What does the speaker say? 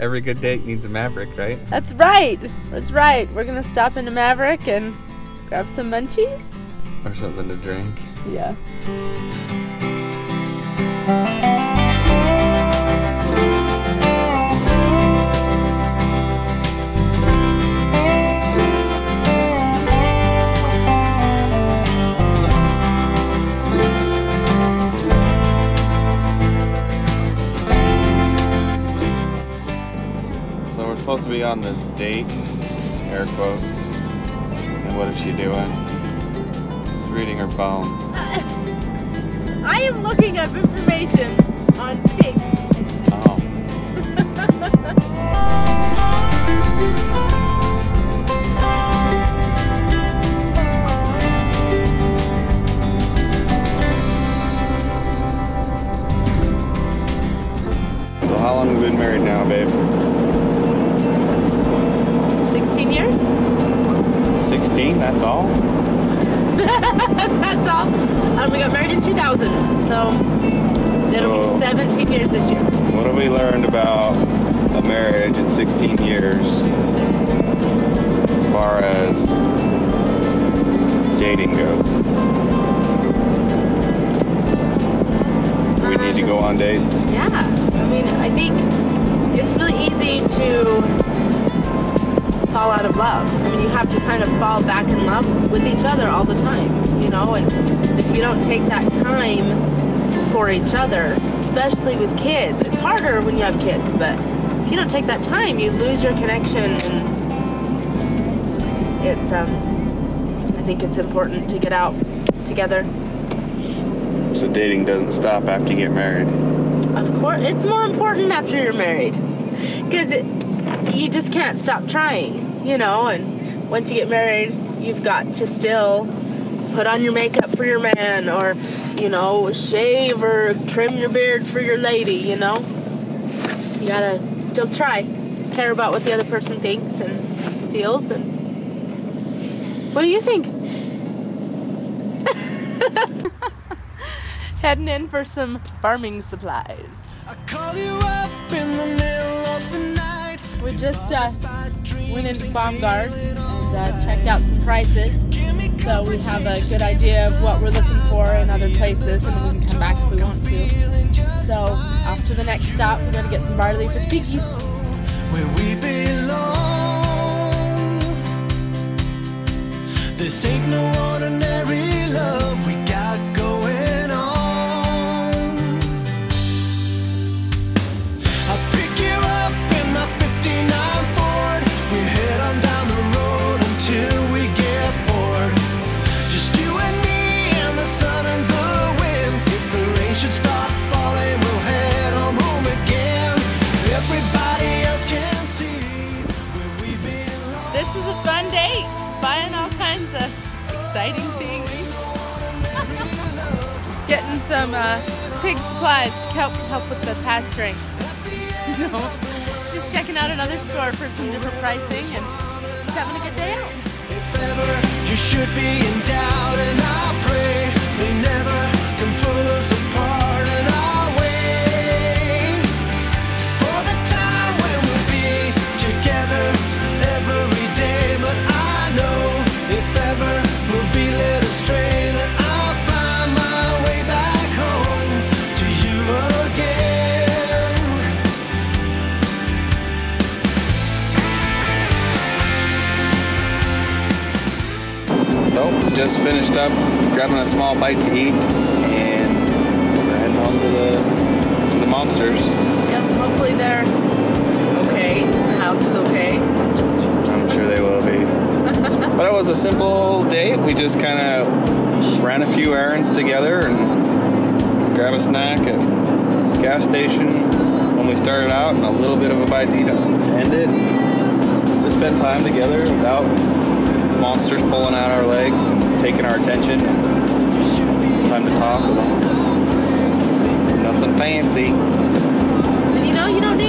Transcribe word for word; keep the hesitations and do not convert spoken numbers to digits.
Every good date needs a Maverick, right? That's right. That's right. We're gonna stop in a Maverick and grab some munchies. Or something to drink. Yeah. So we're supposed to be on this date, air quotes, and what is she doing? Reading her phone. Uh, I am looking up information on pigs. Oh. So how long have we been married now, babe? Sixteen years. Sixteen, that's all? That's all. Um, we got married in two thousand, so it'll so, be seventeen years this year. What have we learned about a marriage in sixteen years as far as dating goes? Do we um, need to go on dates? Yeah. I mean, I think it's really easy to fall out of love. I mean, you have to kind of fall back in love with each other all the time, you know, and if you don't take that time for each other, especially with kids, it's harder when you have kids, but if you don't take that time, you lose your connection, and it's, um, I think it's important to get out together. So dating doesn't stop after you get married? Of course, it's more important after you're married, because it you just can't stop trying, you know, and once you get married, you've got to still put on your makeup for your man, or, you know, shave or trim your beard for your lady, you know. You gotta still try, care about what the other person thinks and feels, and what do you think? Heading in for some farming supplies. I call you up in the middle of the night. We just uh, went into Bomgar's and uh, checked out some prices, so we have a good idea of what we're looking for in other places, and we can come back if we want to. So off to the next stop, we're going to get some barley for the piggies. Where we belong, this ain't no ordinary love we got going on. I pick you up. This is a fun date, buying all kinds of exciting things, getting some uh, pig supplies to help help with the pasturing. You know, just checking out another store for some different pricing and just having a good day out. If ever you should be in doubt, and I pray they never can pull us apart and I wait for the time when we'll be together every day. But I know if ever we'll be led astray, that I'll find my way back home to you again. So, just finished up grabbing a small bite to eat, and we're heading on to the, to the monsters. Yep, hopefully they're okay. The house is okay. I'm sure they will be. But it was a simple date. We just kind of ran a few errands together and grabbed a snack at a gas station when we started out, and a little bit of a bite to eat to end it. Just spend time together without monsters pulling out our legs and taking our attention. Time to talk with them. Nothing fancy. And you know, you don't